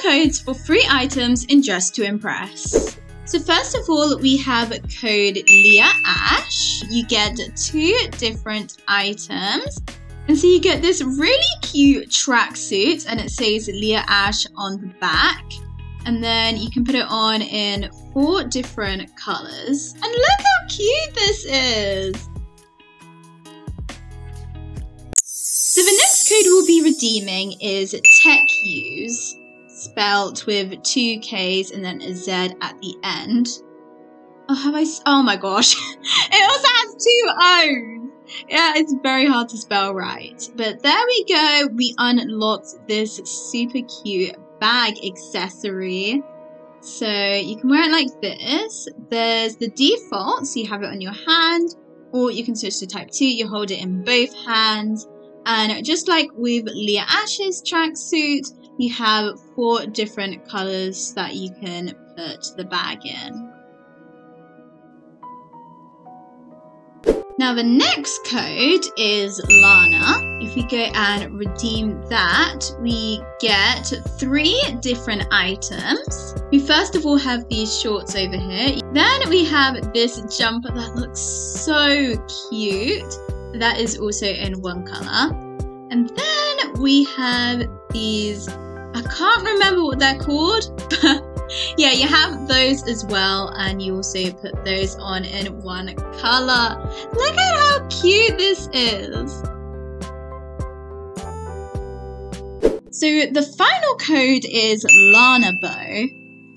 codes for three items in Just to Impress. So first of all, we have code Leah Ashe. You get two different items. And so you get this really cute tracksuit and it says Leah Ashe on the back. And then you can put it on in four different colors. And look how cute this is! So the next code we'll be redeeming is Tech Use, spelt with two Ks and then a Z at the end. Oh, oh my gosh. It also has two O's. Yeah, it's very hard to spell right. But there we go. We unlocked this super cute bag accessory. So you can wear it like this. There's the default, so you have it on your hand, or you can switch to type 2. You hold it in both hands. And just like with Leah Ashe's tracksuit, you have four different colors that you can put the bag in. Now the next code is Lana. If we go and redeem that, we get three different items. We first of all have these shorts over here. Then we have this jumper that looks so cute. That is also in one color. And then we have these, I can't remember what they're called, but yeah, you have those as well, and you also put those on in one color. Look at how cute this is! So the final code is Lana Bow,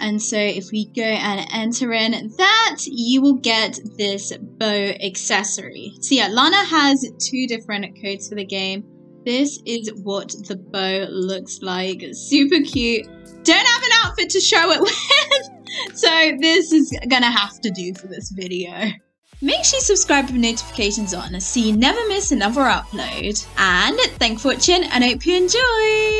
and so if we go and enter in that, you will get this bow accessory. So yeah, Lana has two different codes for the game. This is what the bow looks like. Super cute. Don't have an outfit to show it with, so this is gonna have to do for this video. Make sure you subscribe with notifications on so you never miss another upload. And thanks for watching and hope you enjoy.